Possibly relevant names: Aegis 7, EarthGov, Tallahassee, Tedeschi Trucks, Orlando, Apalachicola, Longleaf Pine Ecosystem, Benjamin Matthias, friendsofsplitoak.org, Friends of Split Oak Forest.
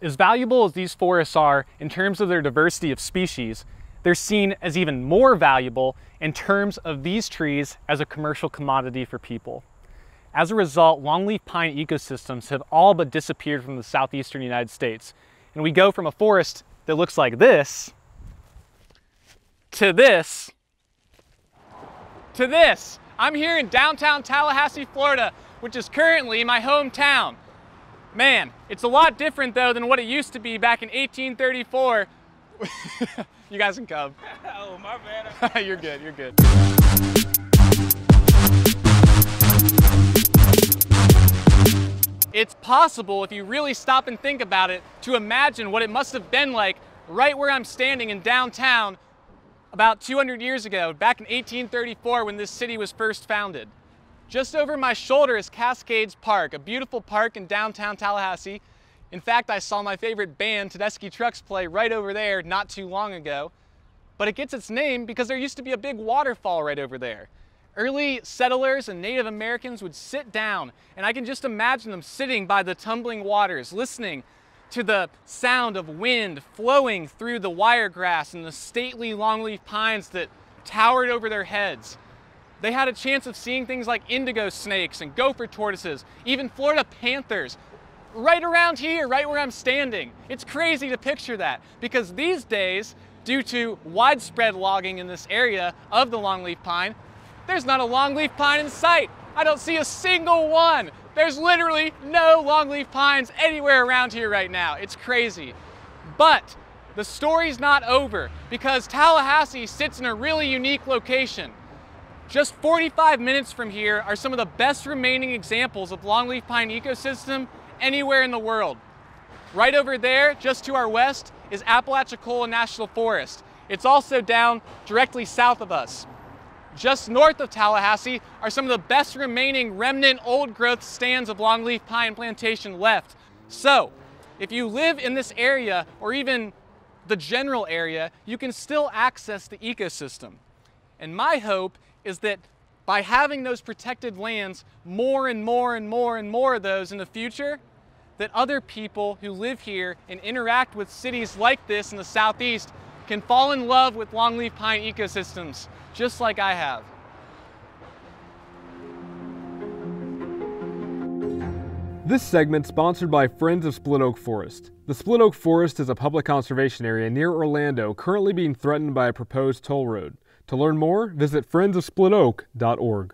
As valuable as these forests are in terms of their diversity of species, they're seen as even more valuable in terms of these trees as a commercial commodity for people. As a result, longleaf pine ecosystems have all but disappeared from the southeastern United States. And we go from a forest that looks like this, to this, to this. I'm here in downtown Tallahassee, Florida, which is currently my hometown. Man, it's a lot different though than what it used to be back in 1834. You guys can come. Oh, my bad. You're good, you're good. It's possible, if you really stop and think about it, to imagine what it must have been like right where I'm standing in downtown about 200 years ago, back in 1834 when this city was first founded. Just over my shoulder is Cascades Park, a beautiful park in downtown Tallahassee. In fact, I saw my favorite band, Tedeschi Trucks, play right over there not too long ago. But it gets its name because there used to be a big waterfall right over there. Early settlers and Native Americans would sit down, and I can just imagine them sitting by the tumbling waters, listening to the sound of wind flowing through the wiregrass and the stately longleaf pines that towered over their heads. They had a chance of seeing things like indigo snakes and gopher tortoises, even Florida panthers, right around here, right where I'm standing. It's crazy to picture that, because these days, due to widespread logging in this area of the longleaf pine, there's not a longleaf pine in sight. I don't see a single one. There's literally no longleaf pines anywhere around here right now. It's crazy. But the story's not over, because Tallahassee sits in a really unique location. Just 45 minutes from here are some of the best remaining examples of longleaf pine ecosystem anywhere in the world. Right over there, just to our west, is Apalachicola National Forest. It's also down directly south of us. Just north of Tallahassee are some of the best remaining remnant old growth stands of longleaf pine plantation left. So, if you live in this area or even the general area, you can still access the ecosystem. And my hope is that by having those protected lands, more and more and more and more of those in the future, that other people who live here and interact with cities like this in the Southeast can fall in love with longleaf pine ecosystems, just like I have. This segment sponsored by Friends of Split Oak Forest. The Split Oak Forest is a public conservation area near Orlando currently being threatened by a proposed toll road. To learn more, visit friendsofsplitoak.org.